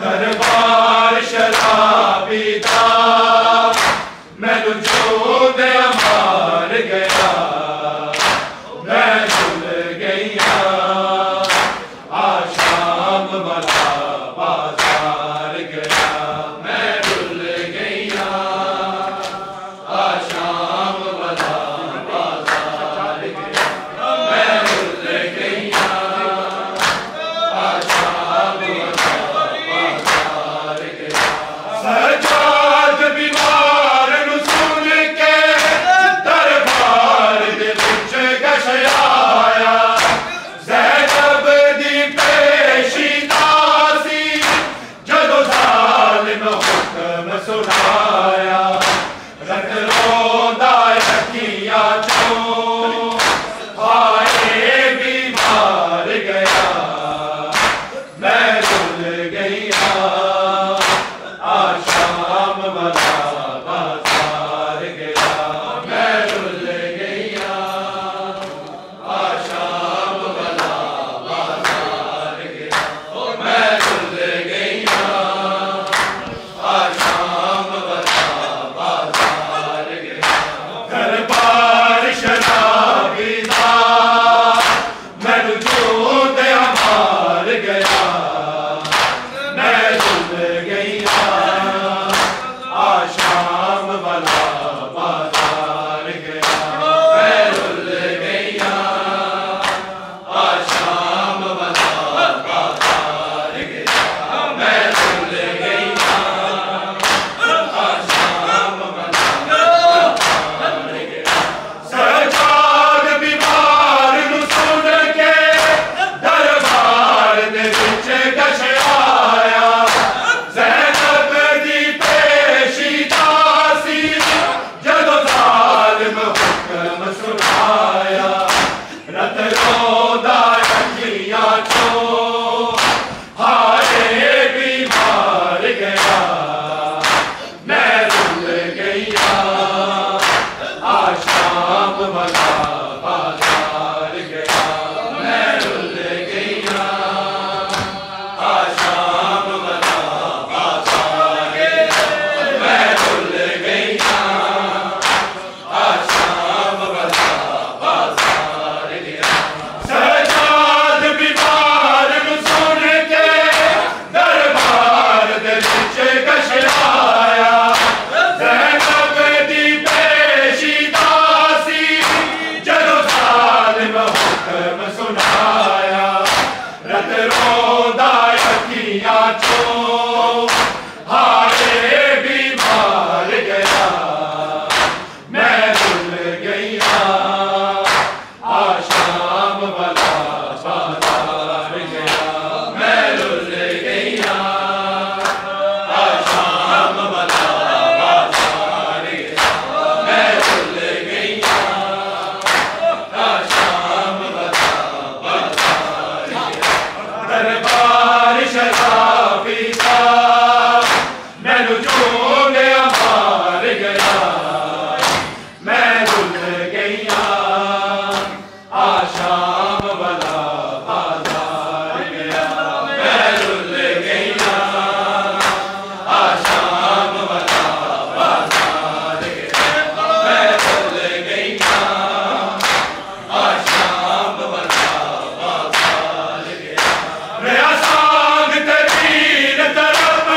دربار شرابی دا میں دربار شرافی کا میں نجوم امار گیا، میں دل گیا آشام بلا بازار گیا، میں دل گیا آشام بلا بازار گیا، میں دل گیا آشام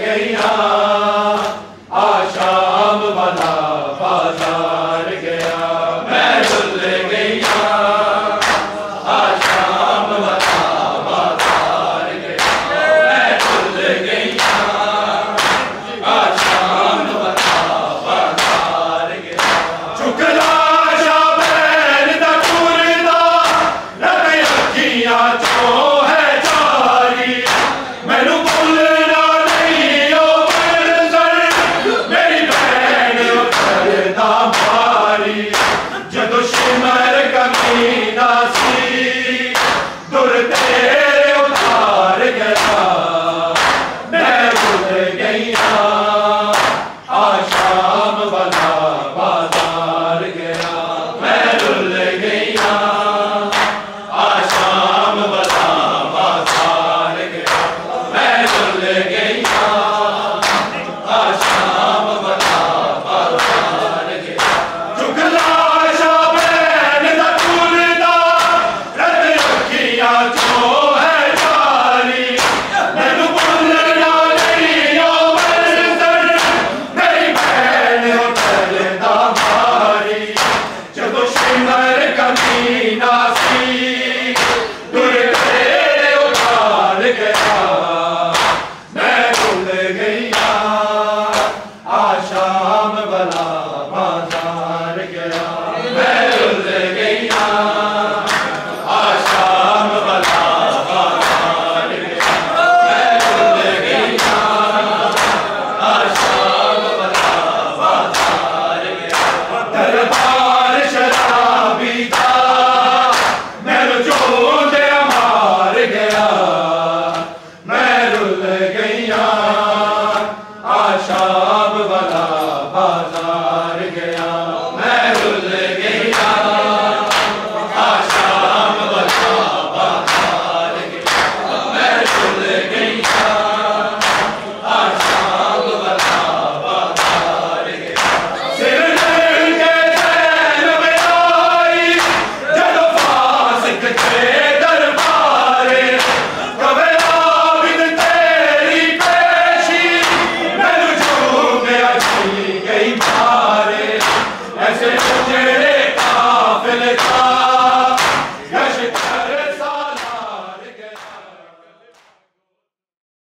Hey,